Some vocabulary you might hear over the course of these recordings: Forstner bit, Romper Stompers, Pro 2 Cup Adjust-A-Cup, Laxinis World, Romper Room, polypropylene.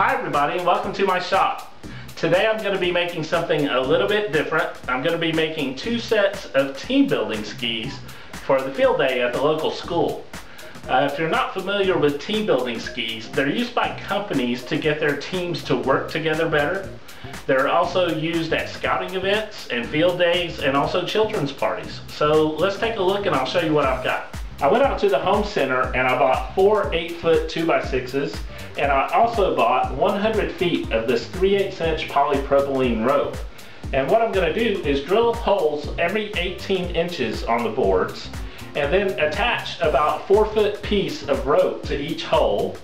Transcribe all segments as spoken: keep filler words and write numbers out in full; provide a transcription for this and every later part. Hi everybody and welcome to my shop. Today I'm going to be making something a little bit different. I'm going to be making two sets of team building skis for the field day at the local school. Uh, if you're not familiar with team building skis, they're used by companies to get their teams to work together better. They're also used at scouting events and field days and also children's parties. So let's take a look and I'll show you what I've got. I went out to the home center and I bought four eight foot two by sixes, and I also bought one hundred feet of this three eighths inch polypropylene rope. And what I'm going to do is drill holes every eighteen inches on the boards and then attach about four foot piece of rope to each hole.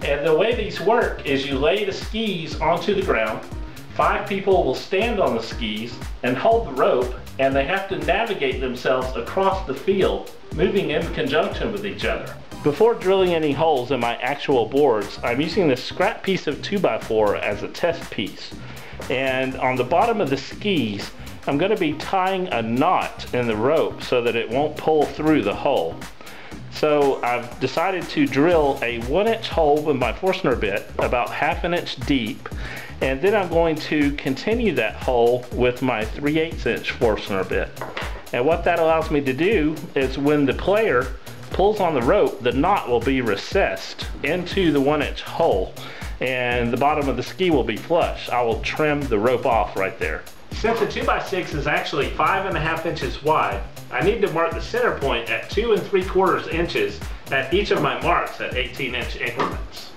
And the way these work is you lay the skis onto the ground, five people will stand on the skis and hold the rope, and they have to navigate themselves across the field, moving in conjunction with each other. Before drilling any holes in my actual boards, I'm using this scrap piece of two by four as a test piece. And on the bottom of the skis, I'm going to be tying a knot in the rope so that it won't pull through the hole. So I've decided to drill a one inch hole with my Forstner bit, about half an inch deep, and then I'm going to continue that hole with my three eighths inch Forstner bit. And what that allows me to do is when the player pulls on the rope, the knot will be recessed into the one inch hole and the bottom of the ski will be flush. I will trim the rope off right there. Since the two by six is actually five and a half inches wide, I need to mark the center point at two and three quarters inches at each of my marks at eighteen inch increments.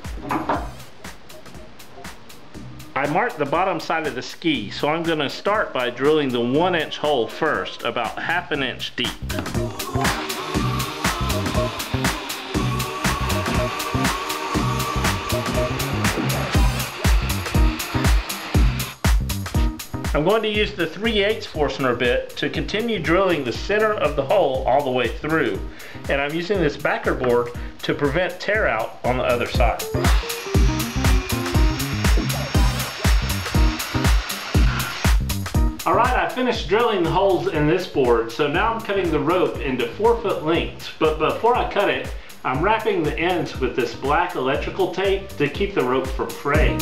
I marked the bottom side of the ski, so I'm going to start by drilling the one inch hole first, about half an inch deep. I'm going to use the three eighths Forstner bit to continue drilling the center of the hole all the way through, and I'm using this backer board to prevent tear out on the other side. Alright, I finished drilling the holes in this board, so now I'm cutting the rope into four foot lengths, but before I cut it, I'm wrapping the ends with this black electrical tape to keep the rope from fraying.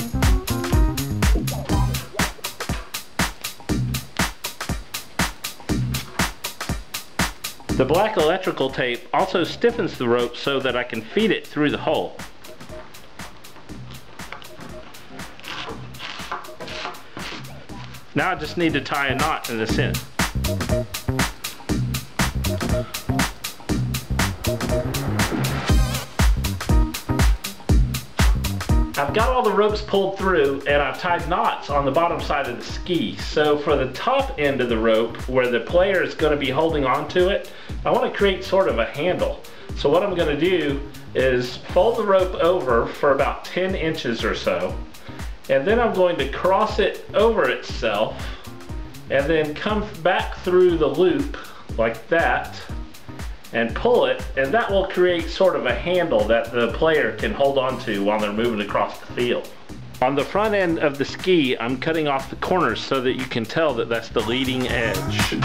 The black electrical tape also stiffens the rope so that I can feed it through the hole. Now I just need to tie a knot in this end. I've got all the ropes pulled through and I've tied knots on the bottom side of the ski. So for the top end of the rope where the player is going to be holding onto it, I want to create sort of a handle. So what I'm going to do is fold the rope over for about ten inches or so. And then I'm going to cross it over itself and then come back through the loop like that and pull it, and that will create sort of a handle that the player can hold on to while they're moving across the field. On the front end of the ski, I'm cutting off the corners so that you can tell that that's the leading edge.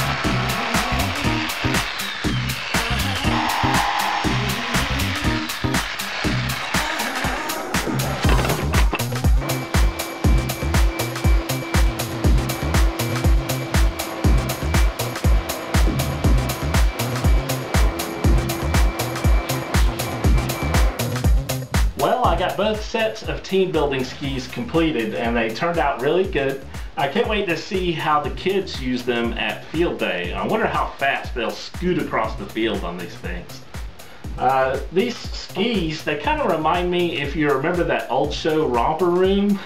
I got both sets of team building skis completed and they turned out really good. I can't wait to see how the kids use them at field day. I wonder how fast they'll scoot across the field on these things. Uh, these skis, they kind of remind me, if you remember that old show Romper Room,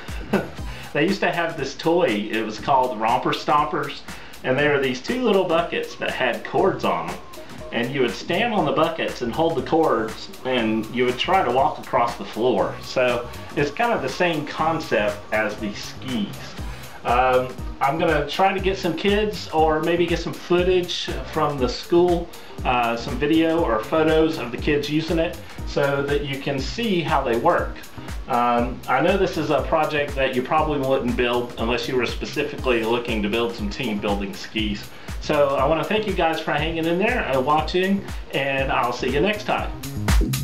they used to have this toy, it was called Romper Stompers, and they were these two little buckets that had cords on them. And you would stand on the buckets and hold the cords and you would try to walk across the floor. So it's kind of the same concept as these skis. Um, I'm going to try to get some kids or maybe get some footage from the school, uh, some video or photos of the kids using it so that you can see how they work. Um, I know this is a project that you probably wouldn't build unless you were specifically looking to build some team building skis. So I want to thank you guys for hanging in there and watching, and I'll see you next time.